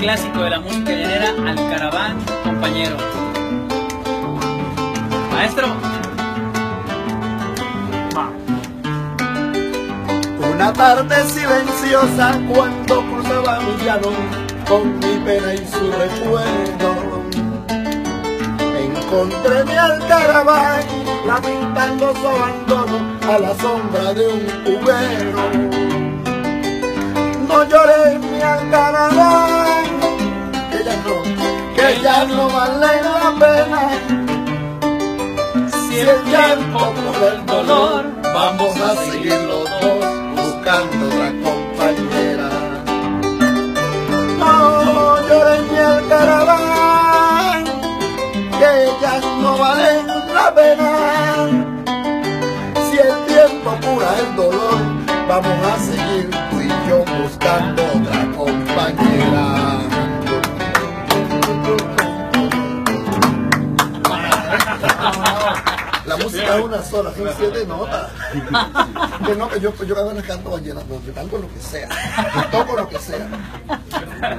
clásico de la música llanera, Alcaraván, compañero. Maestro. Una tarde silenciosa cuando cruzaba un llano, con mi pena y su recuerdo, encontré mi Alcaraván lamentando su abandono a la sombra de un cubero. No lloré, mi Alcaraván, que ya no vale la pena. Si el tiempo cura el dolor, vamos a seguir los dos buscando otra compañera. No lloré, mi Alcaraván, que ya no vale la pena. Cura el dolor, vamos a seguir tú y yo buscando otra compañera. La música es una sola, son 7 notas. Yo cada vez canto vallenato, yo canto lo que sea, toco lo que sea.